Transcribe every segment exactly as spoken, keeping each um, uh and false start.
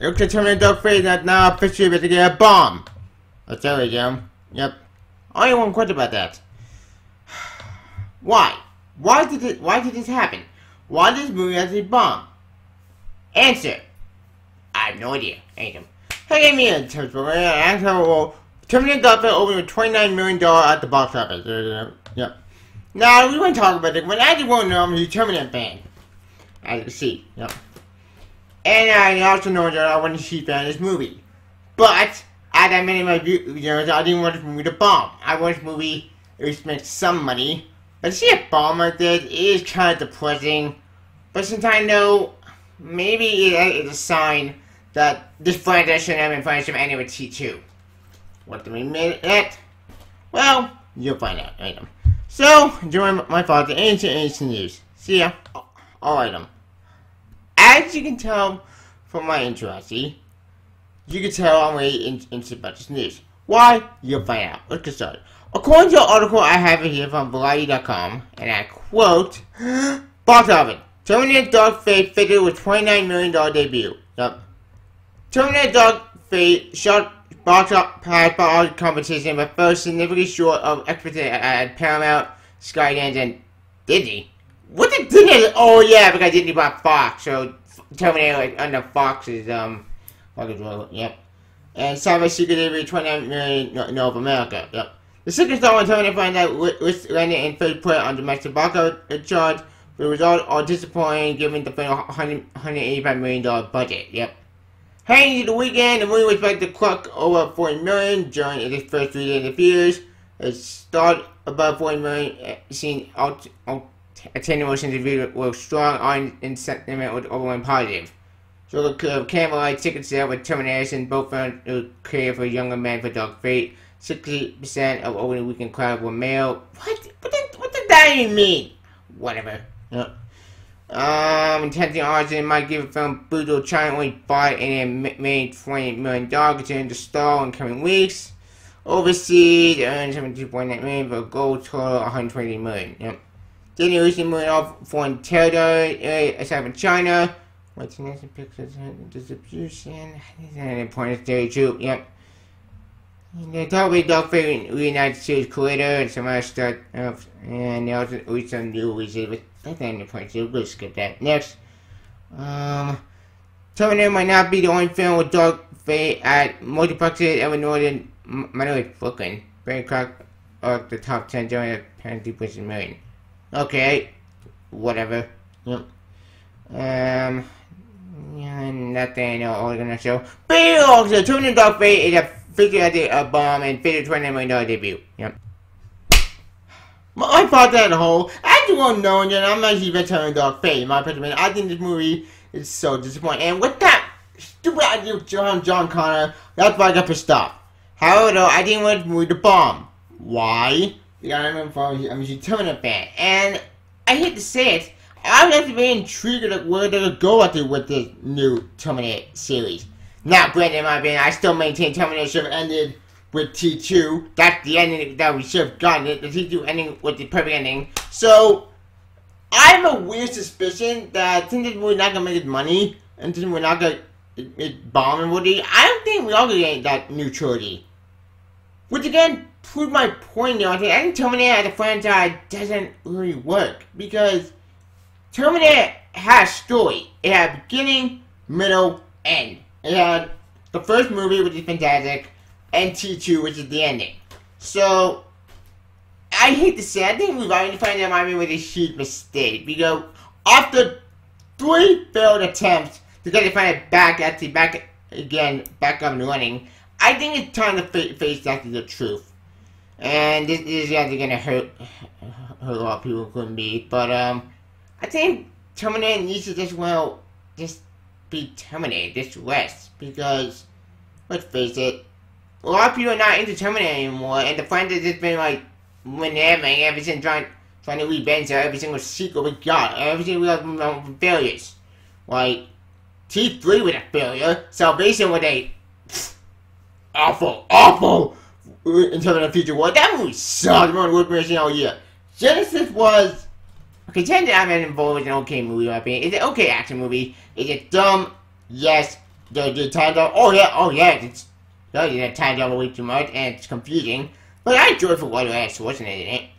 Look at Terminator Dark Fate that now officially about to get a bomb. I tell you, Jim. Yep. Only one quit about that. Why? Why did it? Why did this happen? Why did this movie have to bomb? Answer. I have no idea. Anything. Hey, me and Terminator Dark Fate opened with twenty-nine million dollars at the box office. Yep. Now, we won't talk about it, but I just won't know I'm a Terminator fan. As you see, yep. And I also know that I wasn't a sheep fan of this movie. But, as I made in my videos, I didn't want this movie to bomb. I want this movie at least make some money. But see a bomb like this, it is kind of depressing. But since I know, maybe it is a sign that this franchise shouldn't have been fighting some anime T two. What do we make it? Well, you'll find out. Right? So, join my father and ancient ancient news. See ya. Alright, um. As you can tell from my intro, see, you can tell I'm really interested about this news. Why? You'll find out. Let's get started. According to an article I have here from Variety dot com, and I quote, box office, Terminator Dark Fate figured with twenty-nine million dollars debut. Yep. Terminator Dark Fate shot box office by all competition, but fell significantly short of expectations at Paramount, Skydance, and Disney. What did Disney? Oh yeah, because Disney bought Fox, so Terminator like under Fox's um, yep. And Salvation did twenty-nine million North no, America. Yep. The second installment Terminator find out which landed in third place on the domestic box office chart. The results are disappointing given the final one hundred eighty-five million dollar budget. Yep. Heading into the weekend, the movie was expected to clock over forty million during its first three days of theaters. It started above forty million, seeing out. Attenuations of video were strong on in sentiment with overwhelming positive. So the curve camera ticket sale with termination both found it clear for younger men for Dark Fate. Sixty percent of opening weekend crowd were male. What? What did what did that even mean? Whatever. Yep. Um, intending origin might give the film brutal China only buy and it made twenty million dollars during the stall in coming weeks. Overseas it earned seventy two point nine million for a goal total of one hundred twenty million. Yep. Disney recently moved off foreign territory aside from China. What's the next picture? Distribution. I think that's an important theory too. Yep. They probably Dark Fate reunited series creator and some other stuff. And they also released some new releases. But that's an important theory. We'll skip that. Next. Um, Terminator might not be the only film with Dark Fate at multiplexes ever northern minority Brooklyn. Bangkok of the top ten during the penalty push a million. Okay, whatever. Yep. Um, yeah, nothing else I'm gonna show. But also, Terminator Dark Fate is a figure at the bomb and figure twenty-nine million dollar debut. Yep. My thoughts as a whole, as you all know, that I'm not even Terminator Dark Fate. In my opinion, I think this movie is so disappointing. And with that stupid idea of John John Connor, that's why I got pissed off. However, though, I didn't want this movie to bomb. Why? Yeah, I'm a, I'm a Terminator fan, and I hate to say it, I was actually very intrigued at where they would go out there with this new Terminator series. Now, granted, in my opinion, I still maintain Terminator should have ended with T two. That's the ending that we should have gotten. The T two ending with the perfect ending. So, I have a weird suspicion that since we're not gonna make it money, and since we're not gonna it, it bomb and Woody, I don't think we all gonna get that new trilogy. Which again. Prove my point there. I think Terminator as a franchise doesn't really work because Terminator has story. It had beginning, middle, end. It had the first movie, which is fantastic, and T two, which is the ending. So, I hate to say, I think we've already found that movie was a huge mistake because after three failed attempts to get it find it back, actually back again, back up and running, I think it's time to fa face that to the truth. And this is actually gonna hurt, hurt a lot of people, couldn't be. But um, I think Terminator needs to just well, just be Terminator, just rest because let's face it, a lot of people are not into Terminator anymore, and the franchise has been like renaming ever since trying trying to revenge every single sequel we got, every single one failures. Like T three was a failure, Salvation was a pfft, awful, awful. Until the future war, that movie sucked. Everyone was racing all year. Genisys was contended. I'm involved with an okay movie. In my opinion, it's an okay action movie. Is it dumb? Yes. They, they timed out. Oh yeah, oh yeah, it's yeah, you got timed out way too much, and it's confusing. But I enjoyed for what it was, wasn't it? In it.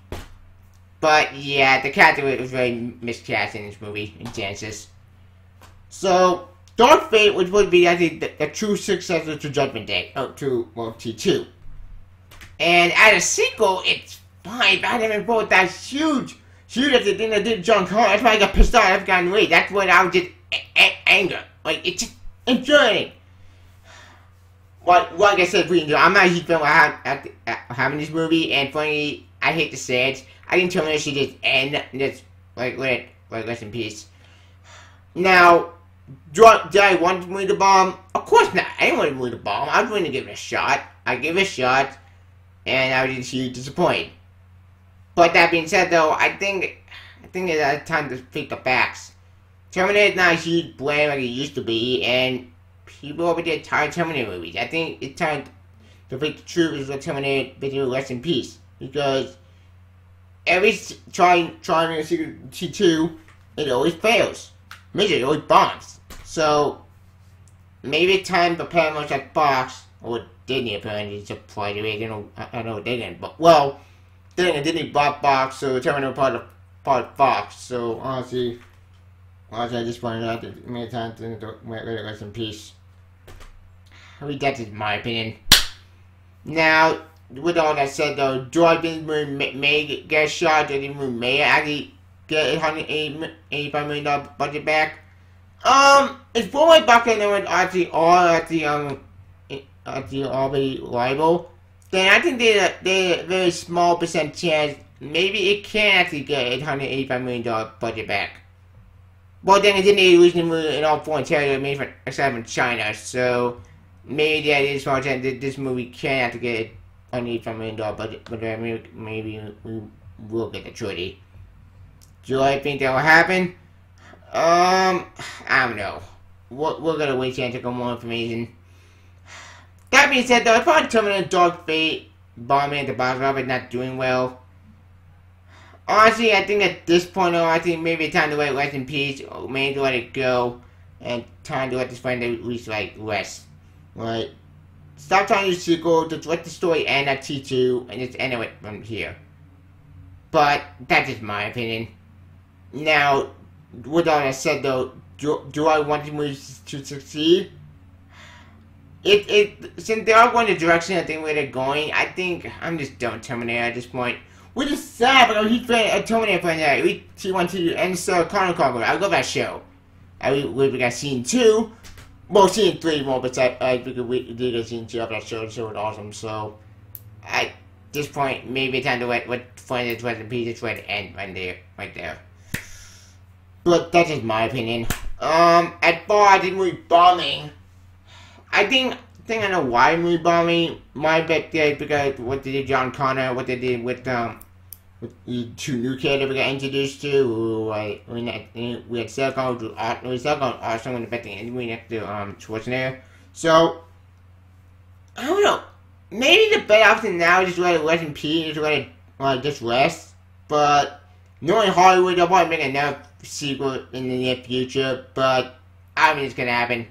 But yeah, the character was very miscast in this movie, in Genisys. So Dark Fate, which would be I think the, the true successor to Judgment Day, oh to well T two. And as a sequel, it's fine. But I never bought that huge, huge at the thing that did junk hard. That's why I got pissed off. I've gotten away. That's what I was just anger. Like it's just enjoying. Like, like I said, we enjoy. I'm not a huge fan of having this movie. And funny, I hate to say it. I think Terminator should just end. Just like let, like rest in peace. Now, do I, did I want to read the bomb? Of course not. I didn't want to read the bomb. I was willing to give it a shot. I give it a shot. And I was just huge disappointed. But that being said, though, I think I think it's time to speak the facts. Terminator's not a huge brand like it used to be, and people over there tired Terminator movies. I think it's time to speak the truth is what Terminator video rest in peace, because every trying trying to see T two, it always fails. Maybe it always bombs. So maybe it's time for Paramount like Fox or Disney apparently to apply to it. I don't know, I don't know what they did, but well, then Disney bought Fox, so Terminator part of part of Fox. So honestly, honestly, I just wanted out that many times and rest in peace. I mean, that's just my opinion. Now, with all that said, though, do I think we may get a shot? Do I think we may actually get eight hundred eighty-five million dollars budget back? Um, it's for my bucket and it actually all at the um. Are they already liable? Then I think there's a, there's a very small percent chance maybe it can actually get eight hundred eighty-five million dollars budget back. But then it didn't need a reason in all foreign territories except in China, so maybe there is a small chance that this movie can actually get eight hundred eighty-five million dollars budget, but maybe, maybe we will get the treaty. Do I think that will happen? Um, I don't know. We're, we're gonna wait to get more information. That being said, though, I found Terminator Dark Fate bombing at the box office not doing well. Honestly, I think at this point, though, I think maybe it's time to let it rest in peace, or maybe to let it go, and time to let this find at least, like, rest. Right? Stop trying to do sequel, just let the story end at T two, and just end it from here. But, that's just my opinion. Now, with all that said, though, do, do I want the movie to succeed? It, it, since they are going the direction I think where they're going, I think I'm just done with Terminator at this point. Which is sad, but I'm a huge fan of Terminator fan that we T one, T two, and Sarah Connor. I love that show. I believe we got season two, well, season three more, but I, I think we did get season two of that show. The show was awesome. So at this point, maybe it's time to let what fun is what the pieces right end right there, right there. But that's just my opinion. Um, at far I didn't really bombing. I think I think I know why movie bombing. My bet there is because what they did John Connor, what they did with um with the two new characters we got introduced to, who like we had we had Sarah Connor who was awesome in the back end we next to um Schwarzenegger. So I don't know. Maybe the better option now is just let it rest in peace, just let it like just rest. But knowing Hollywood they'll probably make another sequel in the near future, but I mean it's gonna happen.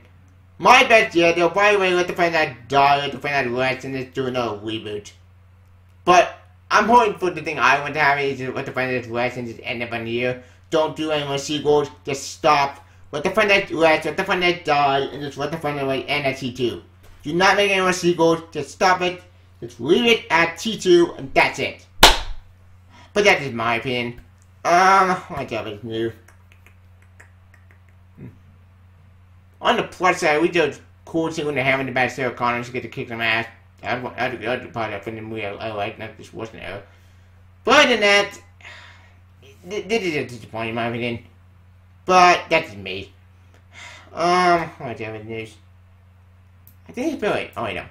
My bet, yeah, they'll probably let the franchise die, let the franchise rest, and just do another reboot. But I'm hoping for the thing I want to have is just let the franchise rest and just end up on the year. Don't do any more sequels, just stop. Let the franchise rest, let the franchise die, and just let the franchise end at T two. Do not make any more sequels, just stop it, just leave it at T two, and that's it. But that is my opinion. Um, whatever is new. On the plus side, we did a cool thing when they have in the back Sarah Connor to get to kick some ass. That's the part of the movie I, I like, not this wasn't her. But other than that, this is a disappointing in my opinion. But that's me. Um, whatever news. I think it's really. Oh, I know.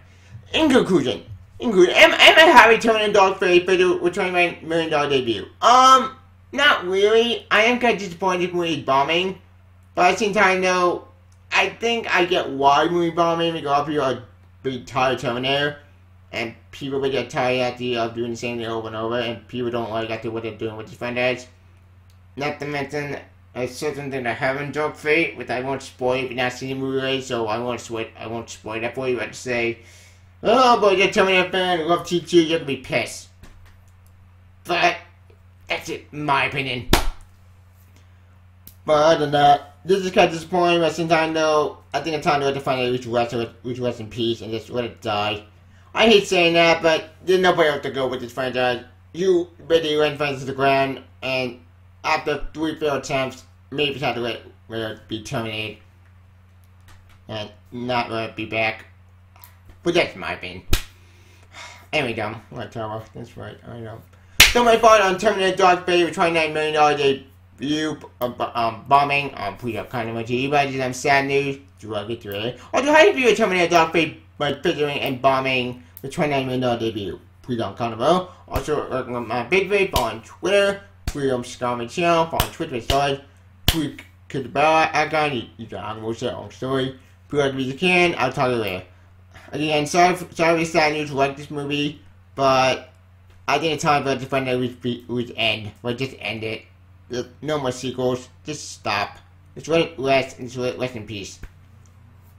In conclusion, in conclusion, am, am I happy Terminator Dark Fate for the twenty-nine million dollar debut? Um, not really. I am kind of disappointed when he's bombing. But at the same time, though. I think I get why movie bombing because a lot of people are big tired of Terminator, and people will get tired at the of doing the same thing over and over, and people don't like after what they're doing with the franchise. Not to mention, I said something I haven't Dark Fate, which I won't spoil if you've not seen the movie, so I won't spoil I won't spoil that for you. I'd say, oh, but you're Terminator fan, love T two, you're gonna be pissed. But that's it, in my opinion. But other than that, this is kind of disappointing. But since I know, I think it's time to let the final reach rest, reach rest in peace, and just let it die. I hate saying that, but there's nobody else to go with this franchise. You really ran fans to the ground, and after three failed attempts, maybe it's time to let, let it be terminated and not let it be back. But that's my opinion. Anyway, dumb. Right, Tower. That's right. I know. So my thought on Terminator Dark Fate with twenty-nine million dollars a view uh, um, bombing on pre-up kind of much. You guys have sad news. Do I get through it? Although how do you view a Terminator Dark Fate by figuring and bombing the twenty-nine million dollars debut? Please don't comment below. Also, working on my big vape on Twitter. Please don't subscribe to my channel. Follow on Twitter and Stars. Please click the bell icon. You, you can have more set on story. Please like me if you can. I'll talk to you later. Again, sorry for the sad news to like this movie, but I think it's time for it to find out which end. But just end it. There's no more sequels. Just stop. Just let it rest and just let it rest in peace.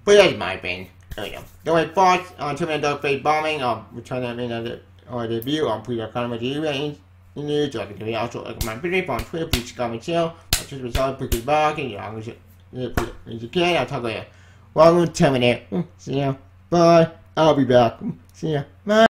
But that's my opinion. There we go. Don't worry, thoughts on Terminator Dark Fate bombing. I'll return that in another or review on pre comment with you and news. So I can do it. Also, like my video on Twitter. Please subscribe to my channel. I'll just resolve it. Please back. And yeah, I'm going to if you can. I'll talk later. Well, I'm going to terminate. See ya. Bye. I'll be back. See ya. Bye.